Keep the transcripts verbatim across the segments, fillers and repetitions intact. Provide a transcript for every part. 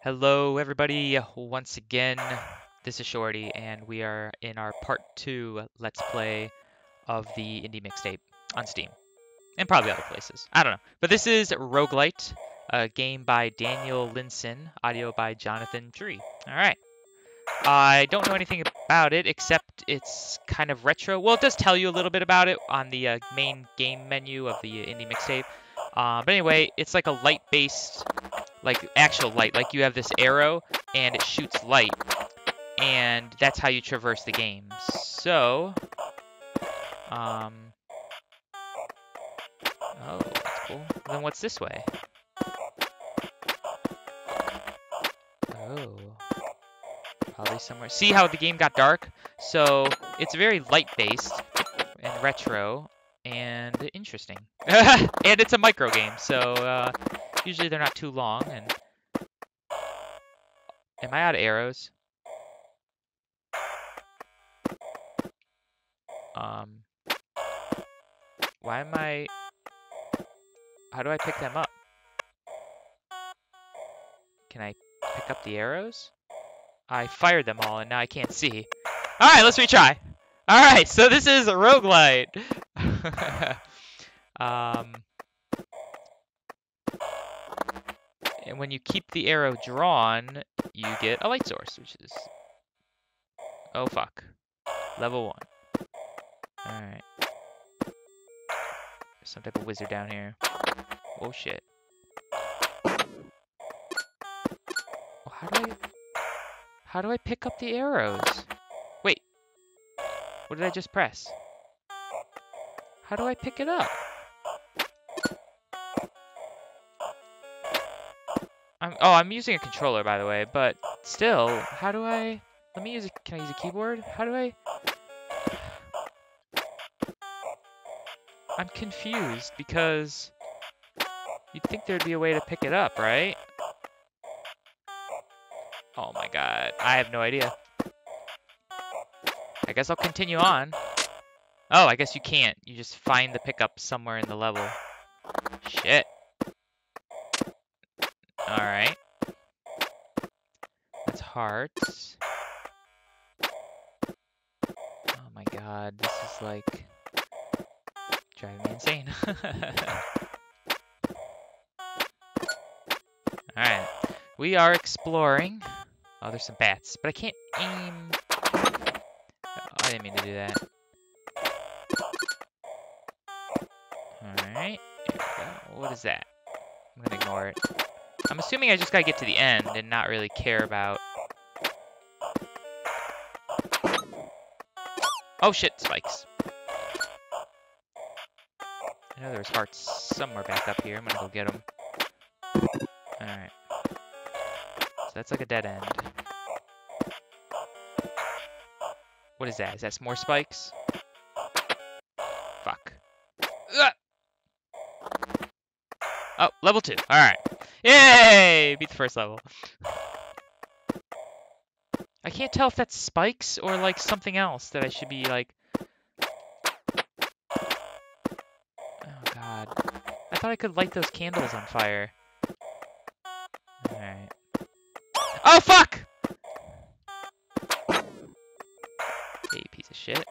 Hello, everybody. Once again, this is Shorty, and we are in our part two Let's Play of the Indie Mixtape on Steam. And probably other places. I don't know. But this is Roguelight, a game by Daniel Linson, audio by Jonathan Tree. All right. I don't know anything about it, except it's kind of retro. Well, it does tell you a little bit about it on the uh, main game menu of the Indie Mixtape. Uh, but anyway, it's like a light-based... like actual light, like you have this arrow and it shoots light, and that's how you traverse the game. So, um, oh, that's cool. Then what's this way? Oh, probably somewhere. See how the game got dark? So it's very light-based and retro and interesting, and it's a micro game. So. Uh, Usually they're not too long, and... Am I out of arrows? Um... Why am I... How do I pick them up? Can I pick up the arrows? I fired them all, and now I can't see. Alright, let's retry! Alright, so this is Roguelite! um... And when you keep the arrow drawn, you get a light source, which is... Oh, fuck. Level one. Alright. There's some type of wizard down here. Oh, shit. How do I... How do I pick up the arrows? Wait. What did I just press? How do I pick it up? I'm, oh, I'm using a controller, by the way, but still, how do I... Let me use a... Can I use a keyboard? How do I... I'm confused, because... You'd think there'd be a way to pick it up, right? Oh my god, I have no idea. I guess I'll continue on. Oh, I guess you can't. You just find the pickup somewhere in the level. Shit. Alright. That's hearts. Oh my god, this is like... driving me insane. Alright. We are exploring. Oh, there's some bats, but I can't aim... Oh, I didn't mean to do that. Alright. Here we go. What is that? I'm gonna ignore it. I'm assuming I just gotta get to the end and not really care about... Oh shit, spikes. I know there was hearts somewhere back up here. I'm gonna go get them. Alright. So that's like a dead end. What is that? Is that some more spikes? Fuck. Ugh! Oh, level two. Alright. Yay! Beat the first level. I can't tell if that's spikes or, like, something else that I should be, like... Oh, God. I thought I could light those candles on fire. Alright. Oh, fuck! Hey, piece of shit.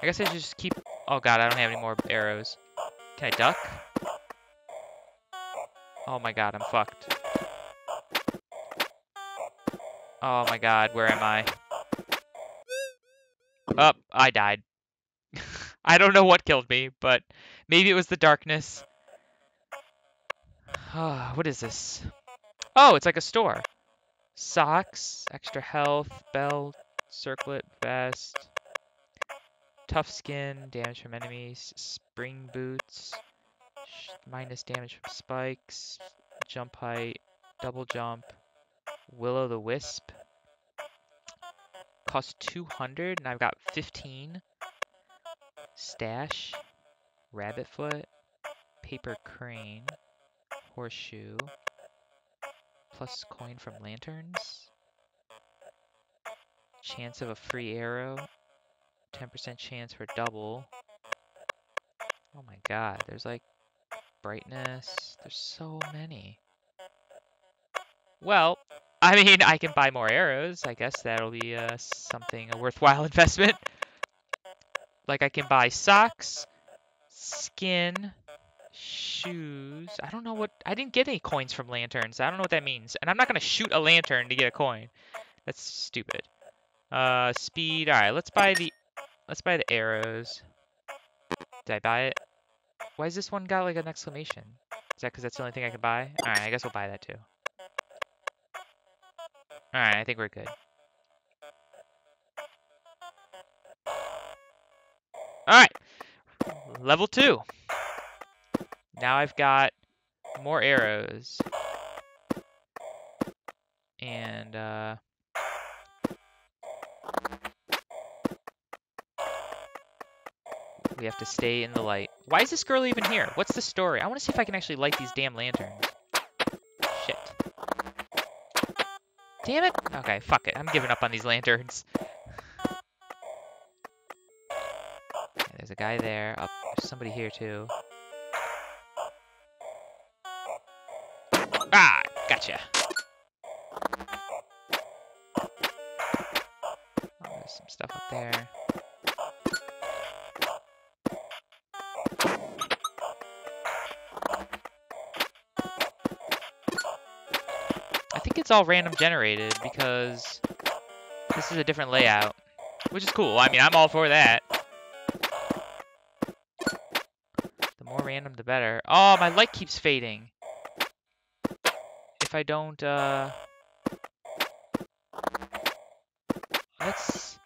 I guess I should just keep... Oh, God, I don't have any more arrows. Can I duck? Oh my god, I'm fucked. Oh my god, where am I? Oh, I died. I don't know what killed me, but maybe it was the darkness. Oh, what is this? Oh, it's like a store. Socks, extra health, belt, circlet, vest, tough skin, damage from enemies, spring boots... minus damage from spikes, jump height, double jump, will-o'-the-wisp. Cost two hundred, and I've got fifteen. Stash, rabbit foot, paper crane, horseshoe, plus coin from lanterns, chance of a free arrow, ten percent chance for double. Oh my god, there's like... brightness. There's so many. Well, I mean, I can buy more arrows. I guess that'll be uh, something, a worthwhile investment. Like, I can buy socks, skin, shoes. I don't know what... I didn't get any coins from lanterns. I don't know what that means. And I'm not going to shoot a lantern to get a coin. That's stupid. Uh, speed. All right, let's buy the... Let's buy the arrows. Did I buy it? Why is this one got, like, an exclamation? Is that because that's the only thing I can buy? All right, I guess we'll buy that, too. All right, I think we're good. All right. Level two. Now I've got more arrows. And, uh... we have to stay in the light. Why is this girl even here? What's the story? I want to see if I can actually light these damn lanterns. Shit. Damn it. Okay, fuck it. I'm giving up on these lanterns. Okay, there's a guy there. Oh, there's somebody here, too. Ah, gotcha. Oh, there's some stuff up there. It's all random generated because this is a different layout, which is cool. I mean, I'm all for that. The more random, the better. Oh, my light keeps fading. If I don't, uh... that's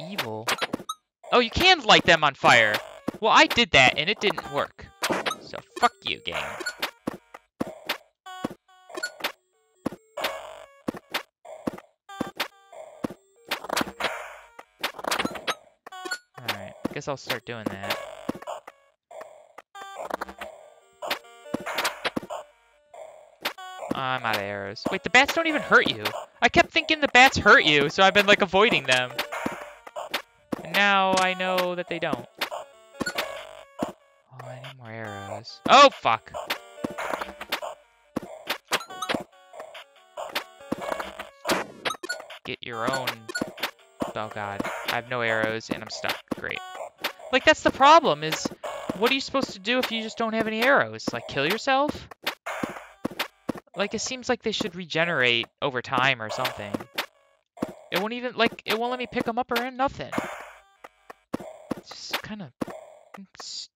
evil. Oh, you can light them on fire. Well, I did that, and it didn't work. So, fuck you, game. Guess I'll start doing that. Oh, I'm out of arrows. Wait, the bats don't even hurt you. I kept thinking the bats hurt you, so I've been, like, avoiding them. And now I know that they don't. Oh, I need more arrows. Oh, fuck. Get your own... Oh, God. I have no arrows, and I'm stuck. Great. Like, that's the problem, is what are you supposed to do if you just don't have any arrows? Like, kill yourself? Like, it seems like they should regenerate over time or something. It won't even, like, it won't let me pick them up or nothing. It's just kind of st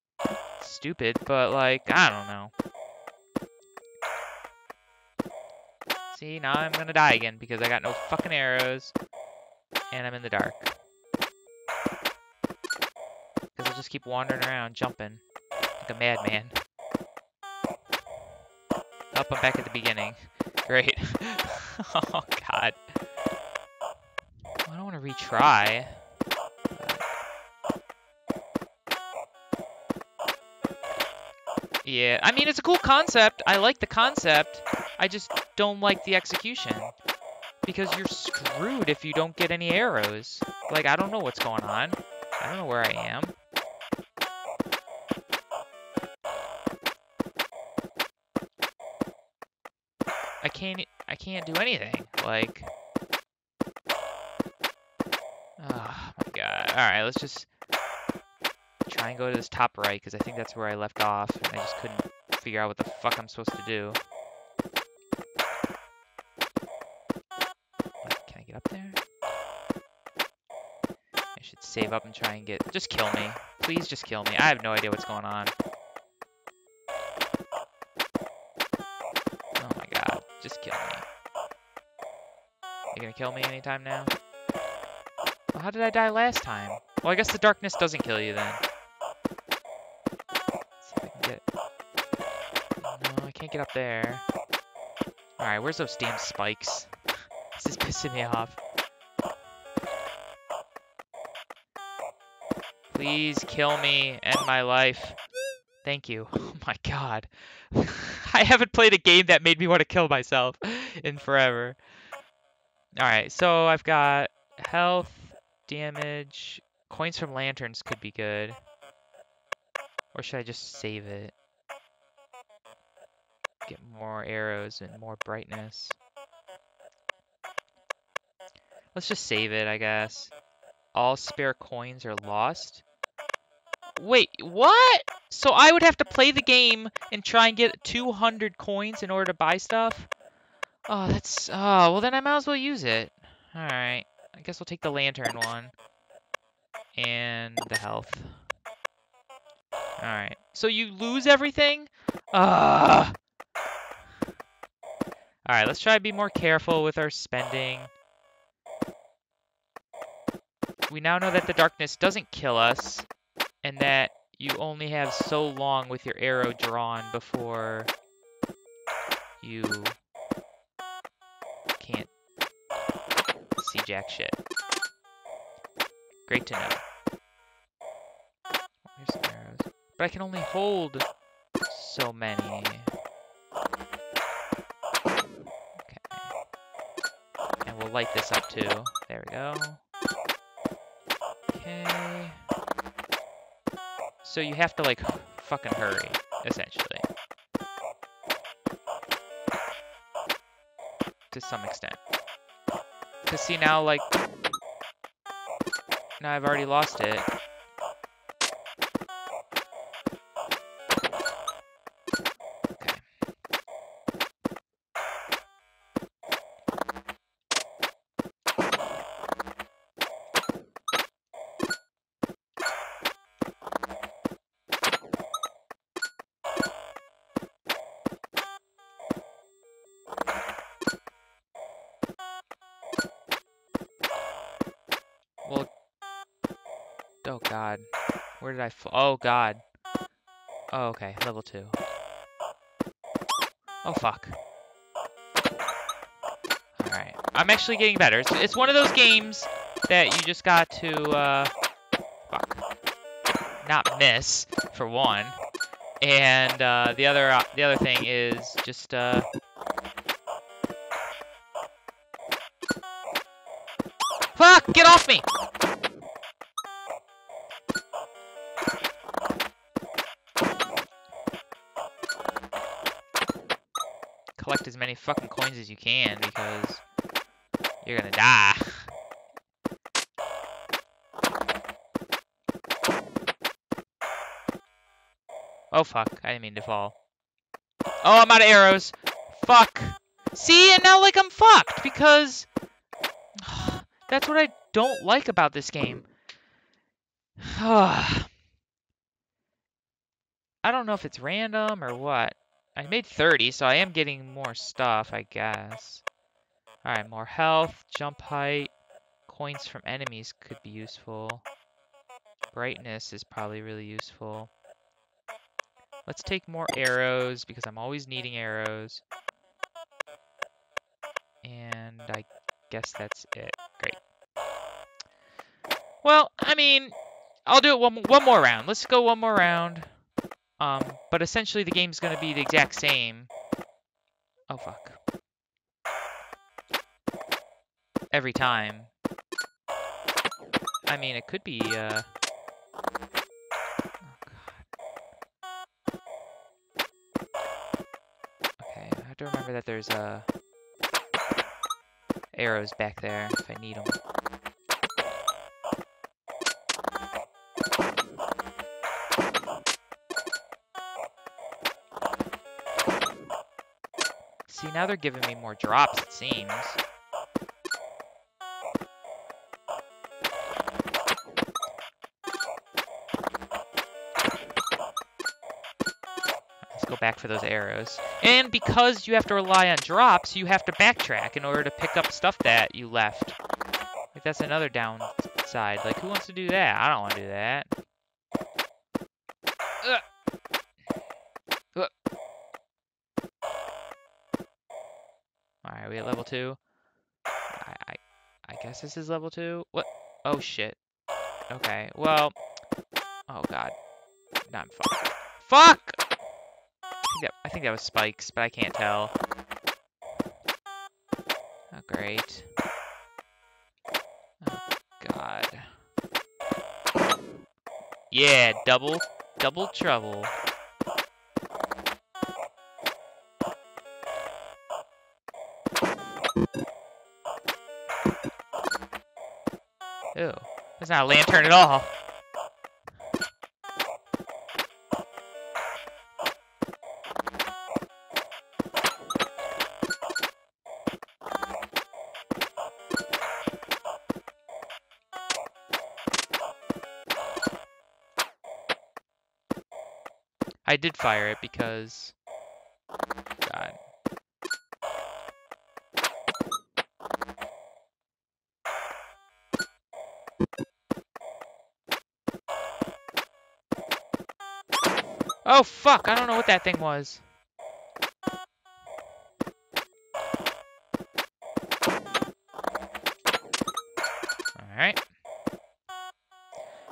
stupid, but, like, I don't know. See, now I'm gonna die again because I got no fucking arrows, and I'm in the dark. Just keep wandering around, jumping like a madman. Up, I'm back at the beginning. Great. Oh, God. I don't want to retry. Yeah, I mean, it's a cool concept. I like the concept. I just don't like the execution. Because you're screwed if you don't get any arrows. Like, I don't know what's going on. I don't know where I am. I can't, I can't do anything, like, oh my god, alright, let's just try and go to this top right, because I think that's where I left off, and I just couldn't figure out what the fuck I'm supposed to do. Can I get up there? I should save up and try and get, just kill me, please just kill me, I have no idea what's going on. Just kill me. You gonna kill me anytime now? Well, how did I die last time? Well, I guess the darkness doesn't kill you then. Let's see if I can get... No, I can't get up there. Alright, where's those damn spikes? This is pissing me off. Please kill me. End my life. Thank you. Oh my god. I haven't played a game that made me want to kill myself in forever. Alright, so I've got health, damage, coins from lanterns could be good. Or should I just save it? Get more arrows and more brightness. Let's just save it, I guess. All spare coins are lost. Wait, what? So I would have to play the game and try and get two hundred coins in order to buy stuff? Oh, that's... Oh, well then I might as well use it. Alright. I guess we'll take the lantern one. And the health. Alright. So you lose everything? Ugh! Alright, let's try to be more careful with our spending. We now know that the darkness doesn't kill us, and that you only have so long with your arrow drawn before you can't see jack shit. Great to know. Here's some arrows. But I can only hold so many. Okay. And we'll light this up too. There we go. Okay. So you have to, like, fucking hurry, essentially. To some extent. Because, see, now, like... Now I've already lost it. Okay. Well, oh god, where did I fall? Oh god. Oh, okay, level two. Oh fuck. Alright, I'm actually getting better. It's, it's one of those games that you just got to, uh, fuck. Not miss, for one. And, uh, the other, uh, the other thing is just, uh, fuck, get off me! Collect as many fucking coins as you can, because you're gonna die. Oh fuck, I didn't mean to fall. Oh, I'm out of arrows. Fuck. See, and now like I'm fucked, because... That's what I don't like about this game. I don't know if it's random or what. I made thirty, so I am getting more stuff, I guess. Alright, more health, jump height. Coins from enemies could be useful. Brightness is probably really useful. Let's take more arrows, because I'm always needing arrows. And I guess that's it. Great. Well, I mean, I'll do it one, one more round. Let's go one more round. Um, but essentially the game's gonna be the exact same. Oh, fuck. Every time. I mean, it could be, uh... Oh, God. Okay, I have to remember that there's, uh... arrows back there if I need them. See, now they're giving me more drops, it seems. Back for those arrows. And because you have to rely on drops, you have to backtrack in order to pick up stuff that you left. Like, that's another downside. Like, who wants to do that? I don't want to do that. Ugh. Ugh. Alright, we at level two. I, I I guess this is level two. What? Oh shit. Okay, well. Oh god. No, I'm fucked. Fuck! I think that was spikes, but I can't tell. Oh, great. Oh, God. Yeah, double, double trouble. Ew. That's not a lantern at all. I did fire it because... God. Oh fuck, I don't know what that thing was. Alright.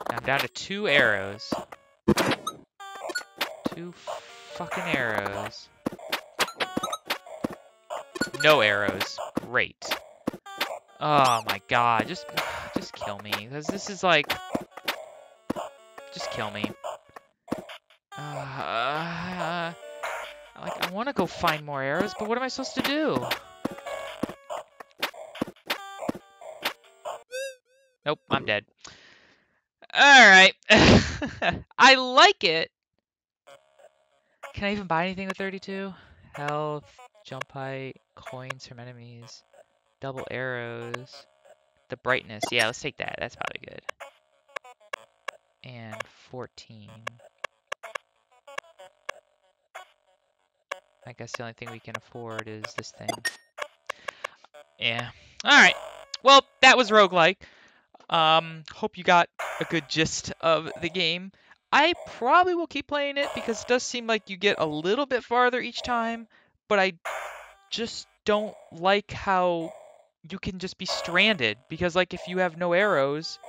I'm down to two arrows. Two fucking arrows. No arrows. Great. Oh my god. Just just kill me. Because this is like... Just kill me. Uh, like, I want to go find more arrows, but what am I supposed to do? Nope, I'm dead. Alright. I like it. Can I even buy anything with thirty-two? Health, jump height, coins from enemies, double arrows, the brightness. Yeah, let's take that. That's probably good. And fourteen. I guess the only thing we can afford is this thing. Yeah. Alright. Well, that was Roguelike. Um, hope you got a good gist of the game. I probably will keep playing it because it does seem like you get a little bit farther each time, but I just don't like how you can just be stranded because, like, if you have no arrows,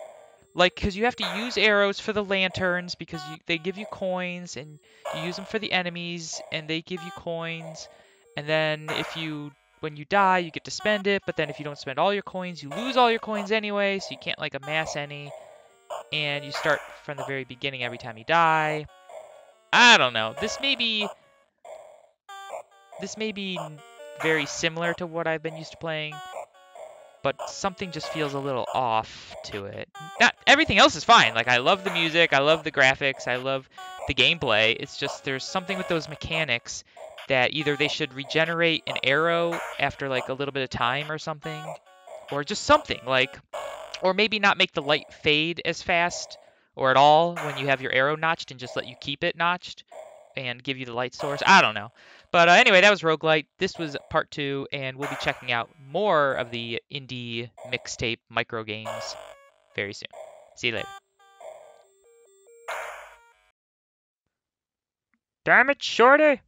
like, because you have to use arrows for the lanterns because you, they give you coins, and you use them for the enemies and they give you coins, and then if you, when you die, you get to spend it, but then if you don't spend all your coins, you lose all your coins anyway, so you can't, like, amass any. And you start from the very beginning every time you die. I don't know. This may be... This may be very similar to what I've been used to playing. But something just feels a little off to it. Not, everything else is fine. Like, I love the music. I love the graphics. I love the gameplay. It's just there's something with those mechanics that either they should regenerate an arrow after, like, a little bit of time or something. Or just something. Like... Or maybe not make the light fade as fast or at all when you have your arrow notched and just let you keep it notched and give you the light source. I don't know. But uh, anyway, that was Roguelite. This was part two, and we'll be checking out more of the indie mixtape micro games very soon. See you later. Damn it, Shorty!